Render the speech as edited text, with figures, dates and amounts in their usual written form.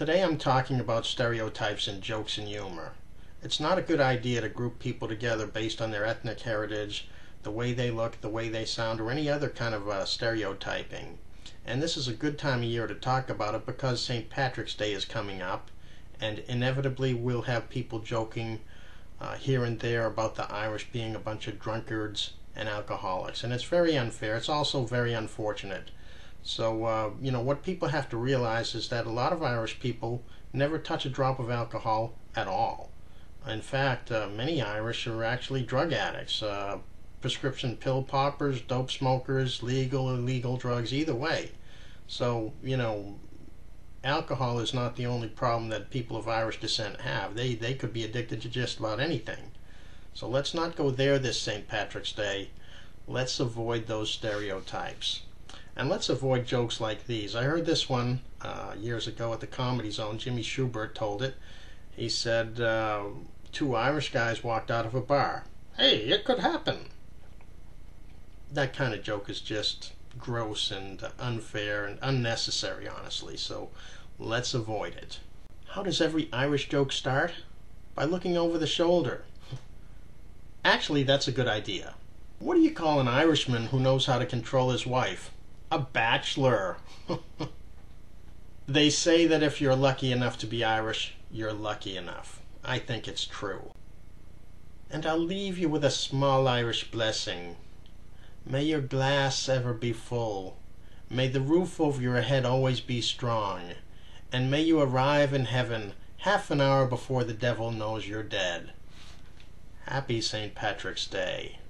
Today I'm talking about stereotypes in jokes and humor. It's not a good idea to group people together based on their ethnic heritage, the way they look, the way they sound, or any other kind of stereotyping. And this is a good time of year to talk about it because St. Patrick's Day is coming up, and inevitably we'll have people joking here and there about the Irish being a bunch of drunkards and alcoholics. And it's very unfair. It's also very unfortunate. So, what people have to realize is that a lot of Irish people never touch a drop of alcohol at all. In fact, many Irish are actually drug addicts, prescription pill poppers, dope smokers, legal or illegal drugs, either way. So, alcohol is not the only problem that people of Irish descent have. They could be addicted to just about anything. So let's not go there this St. Patrick's Day. Let's avoid those stereotypes. And let's avoid jokes like these. I heard this one years ago at the Comedy Zone. Jimmy Schubert told it. He said, two Irish guys walked out of a bar. Hey, it could happen. That kind of joke is just gross and unfair and unnecessary, honestly. So let's avoid it. How does every Irish joke start? By looking over the shoulder. Actually, that's a good idea. What do you call an Irishman who knows how to control his wife? A bachelor. They say that if you're lucky enough to be Irish, you're lucky enough. I think it's true. And I'll leave you with a small Irish blessing. May your glass ever be full. May the roof over your head always be strong. And may you arrive in heaven half an hour before the devil knows you're dead. Happy St. Patrick's Day.